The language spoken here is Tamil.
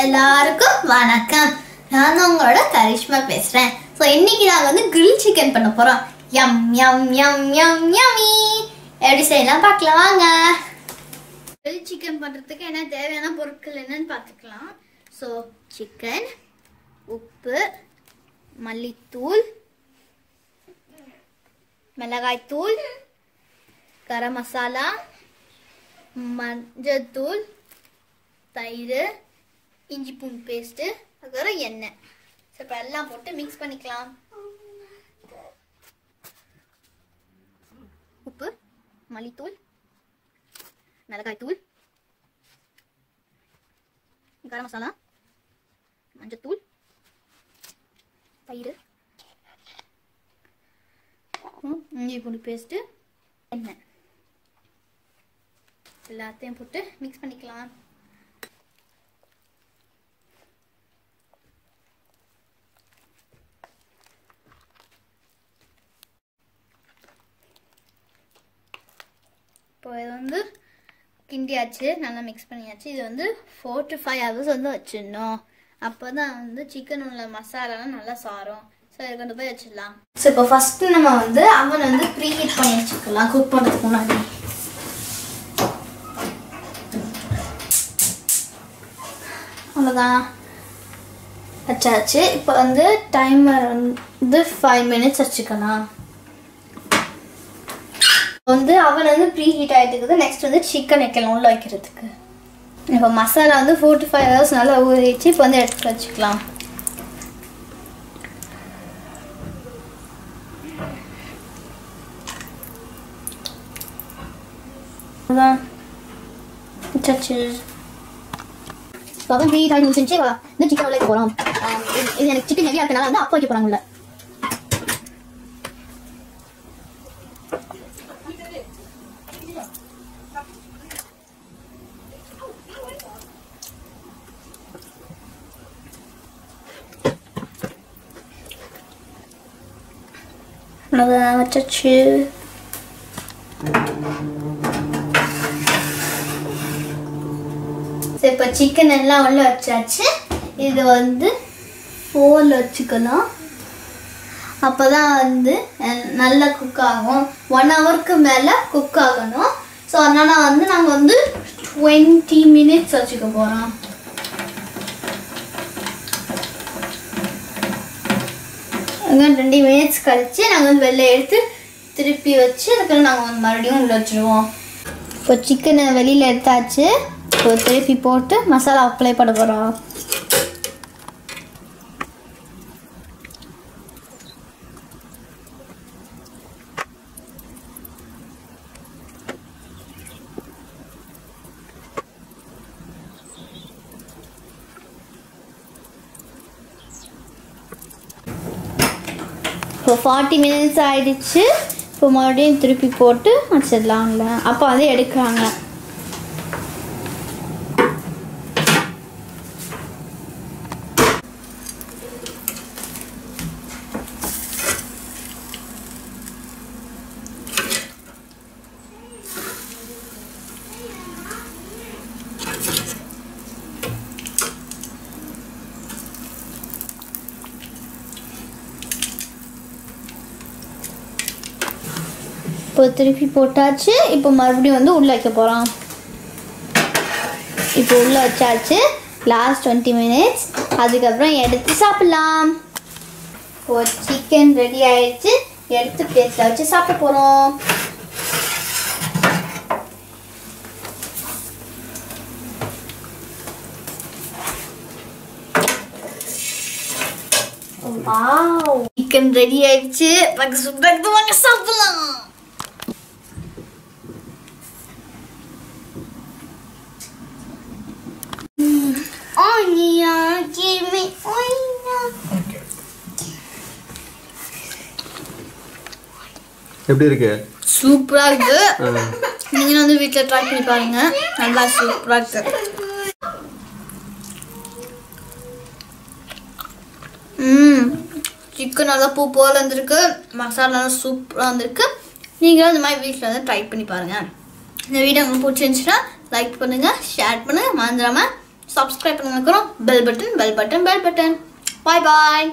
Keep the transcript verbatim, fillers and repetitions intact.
எல்லாருக்கும் வணக்கம். நான் உங்களோட கரிஷ்மா பேசுறேன். ஸோ இன்னைக்கு நாங்கள் வந்து கிரில் சிக்கன் பண்ண போகிறோம். Yum yum yum yum yummy எப்படி செய்யலாம் பார்க்கலாம் வாங்க. கிரில் சிக்கன் பண்ணுறதுக்கு என்ன தேவையான பொருட்கள் என்னன்னு பார்த்துக்கலாம். ஸோ சிக்கன், உப்பு, மல்லித்தூள், மிளகாய்த்தூள், கரம் மசாலா, மஞ்சத்தூள், தயிர், இஞ்சி பூண்டு பேஸ்ட்டு, அதுக்கப்புறம் எண்ணெய். ஸோ இப்போ எல்லாம் போட்டு மிக்ஸ் பண்ணிக்கலாம். உப்பு, மல்லித்தூள், மிளகாய்த்தூள், கரம் மசாலா, மஞ்சத்தூள், தயிர், இஞ்சி பூண்டு பேஸ்ட்டு, எண்ணெய் எல்லாத்தையும் போட்டு மிக்ஸ் பண்ணிக்கலாம். இப்போ இது வந்து கிண்டியாச்சு, நல்லா மிக்ஸ் பண்ணியாச்சு. இது வந்து ஃபோர் டு ஃபைவ் ஹவர்ஸ் வந்து வச்சிடணும். அப்போ தான் வந்து சிக்கன் உள்ள மசாலாலாம் நல்லா சாரும். ஸோ இது கொண்டு போய் வச்சிடலாம். ஸோ இப்போ ஃபஸ்ட்டு நம்ம வந்து அவன் வந்து ப்ரீ ஹீட் பண்ணி வச்சுக்கலாம் குக் பண்ணுறதுக்கு முன்னாடி. அவ்வளோதான் வச்சாச்சு. இப்போ வந்து டைமர் வந்து ஃபைவ் மினிட்ஸ் வச்சுக்கலாம். வந்து அவன் வந்து ப்ரீ ஹீட் ஆகிட்டு நெக்ஸ்ட் வந்து சிக்கன் வைக்கலாம் உள்ள வைக்கிறதுக்கு. இப்போ மசாலா வந்து ஃபோர் டு ஃபைவ் ஹவர்ஸ் நல்லா ஊறிச்சு. இப்போ வந்து எடுத்து வச்சுக்கலாம். இப்போ அவன் ப்ரீ ஹீட் ஆகி முடிச்சுச்சு. இந்த சிக்கன் உள்ள போகிறோம். இது எனக்கு சிக்கன் ஹெவியாக இருக்கனால வந்து அப்போ வைக்க போகிறாங்கல்ல. அவ்வளோதான் வச்சாச்சு. சரி இப்போ சிக்கன் எல்லாம் உள்ள வச்சாச்சு. இது வந்து ஃபோல் வச்சுக்கலாம். அப்போ தான் வந்து நல்லா குக் ஆகும். ஒன் ஹவருக்கு மேலே குக் ஆகணும். ஸோ அதனால் வந்து நாங்கள் வந்து டுவெண்ட்டி மினிட்ஸ் வச்சுக்க போகிறோம். டுவெண்ட்டி மினிட்ஸ் கழிச்சு நாங்கள் வந்து வெளில எடுத்து திருப்பி வச்சு அதுக்கப்புறம் நாங்கள் வந்து மறுபடியும் உள்ள வச்சுருவோம். இப்போ சிக்கனை வெளியில் எடுத்தாச்சு. இப்போ திருப்பி போட்டு மசாலா அப்ளை பண்ண போகிறோம். இப்போ ஃபார்ட்டி மினிட்ஸ் ஆகிடுச்சு. இப்போ மறுபடியும் திருப்பி போட்டு வச்சிடலாம்ல. அப்போ வந்து எடுக்கிறாங்க. இப்போ திருப்பி போட்டாச்சு. இப்போ மறுபடியும் வந்து உள்ளே வைக்க போகிறோம். இப்போ உள்ளே வச்சாச்சு. லாஸ்ட் டுவெண்ட்டி மினிட்ஸ் அதுக்கப்புறம் எடுத்து சாப்பிட்லாம். இப்போ சிக்கன் ரெடி ஆயிடுச்சு. எடுத்து பிளேட்டில் வச்சு சாப்பிட போகிறோம். வாவ், சிக்கன் ரெடி ஆயிடுச்சு. பக்கு சுத்தமாக வாங்க சாப்பிடலாம். எப்படி இருக்கு? சூப்பரா இருக்கு. நீங்க வந்து வீட்ல ட்ரை பண்ணி பாருங்க. நல்லா சூப்பரா இருக்கு. ம் சிக்கன் நல்லா பூ போல வந்திருக்கு. மசாலா சூப்பரா வந்திருக்கு. நீங்களும் இந்த மாதிரி வீட்டில் வந்து ட்ரை பண்ணி பாருங்க. இந்த வீடியோ உங்களுக்கு பிடிச்சிருந்துச்சுன்னா லைக் பண்ணுங்க, ஷேர் பண்ணுங்க, மறந்துடாம subscribe பண்ணுங்க, bell button bell button bell button. Bye bye.